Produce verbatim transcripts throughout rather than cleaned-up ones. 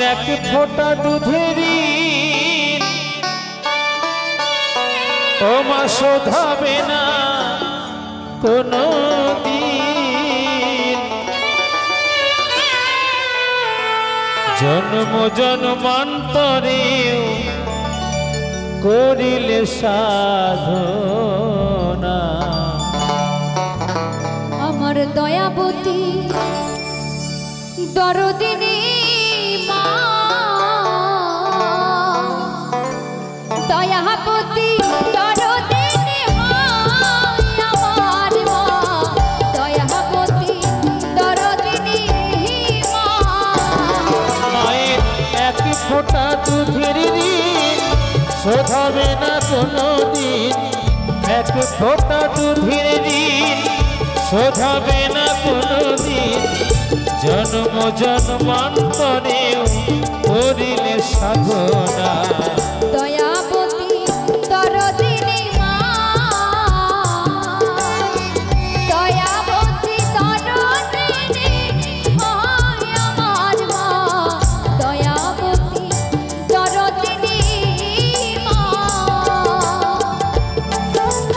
মায়ের এক ফোঁটা দুধের ঋণ ও মা শোধাবে না কোনো দিন। জন্ম জন্মান্তরেও করিলে সাধনা আমার দয়াবতী দরদিনী মা দয়াবতী দরদিনী মা আমার মা দয়াবতী দরদিনী মা মায়ের এক ফোঁটা দুধের ঋণ শোধাবে না কোনোদিন, এক ফোঁটা দুধের ঋণ শোধাবে না কোনোদিন। জন্ম জন্মান্তরেও করিলে সাধনা দয়াবতী দরদিনী মা দয়াবতী দরদিনী মা আমার মা দয়াবতী দরদিনী মা। কত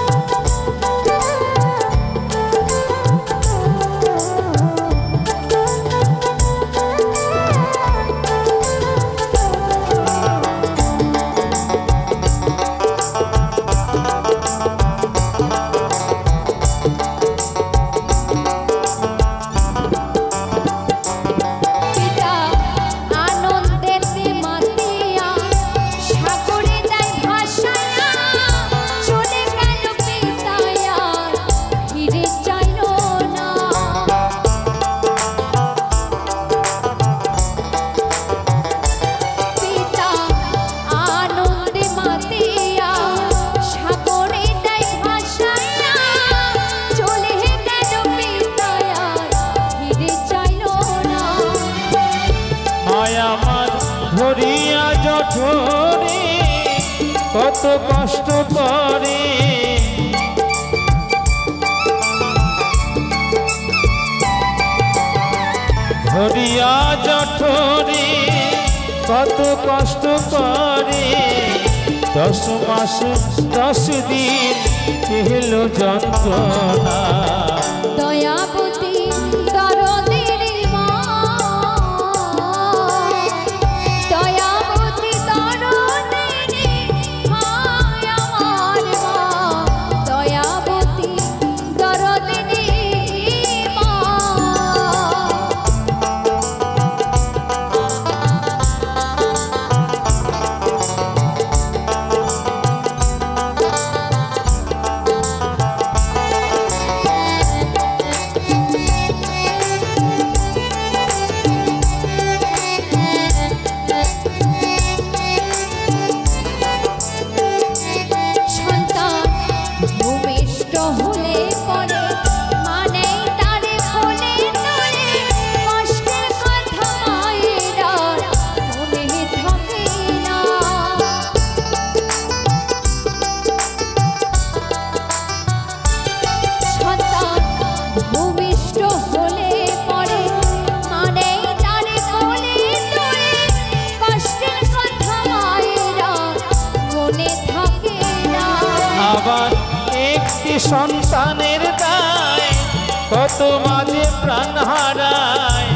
কষ্ট করে ধরিয়া জঠরে কত কষ্ট করে দশ মাস দশ দিন কেল যন্ত্রণা দয়াবতী সন্তানের দায় কত মাঝে প্রাণ হারায়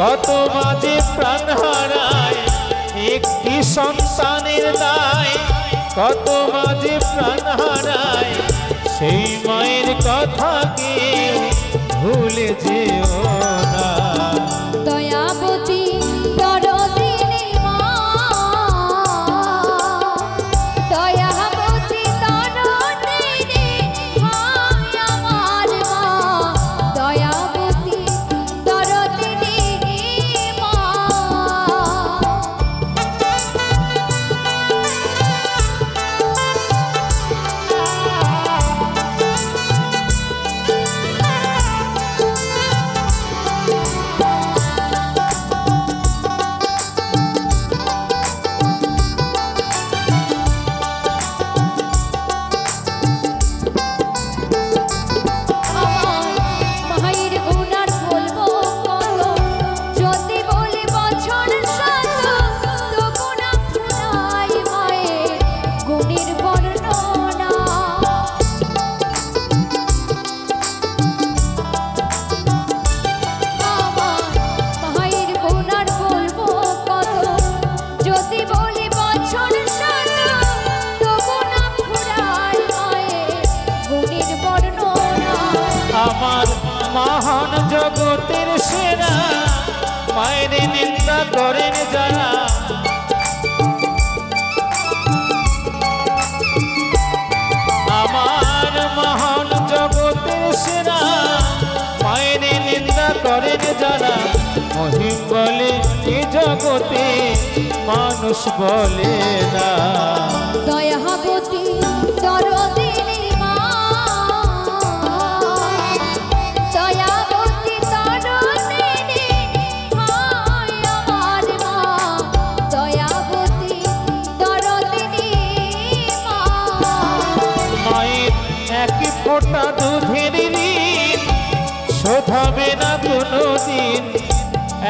কত মাঝে প্রাণ হারায় একটি সন্তানের দায় কত মাঝে প্রাণ হারায় সেই মায়ের কথা কে ভুলে যেও না দয়াবতী দরদিনী মা দয়াবতী দরদিনী জগতের সেরা মায়ের নিন্দা করেন যারা আমার মহান জগতের সেরা মায়ের নিন্দা করেন যারা মহিম বলে এ জগতে মানুষ বলে না দয়াবতী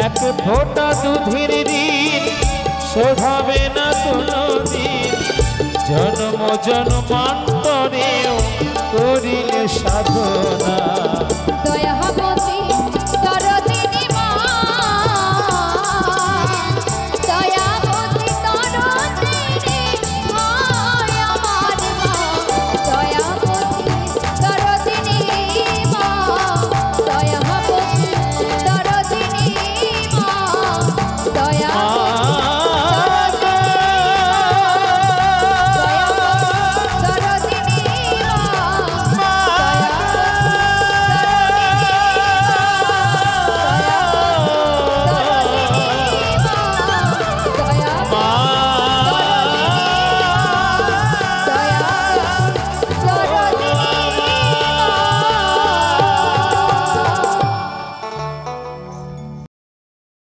एक फोटा दूधेर ऋण शोधाबे ना कोनोदिन जन्म जन्मान्तरेও করিলে সাধনা।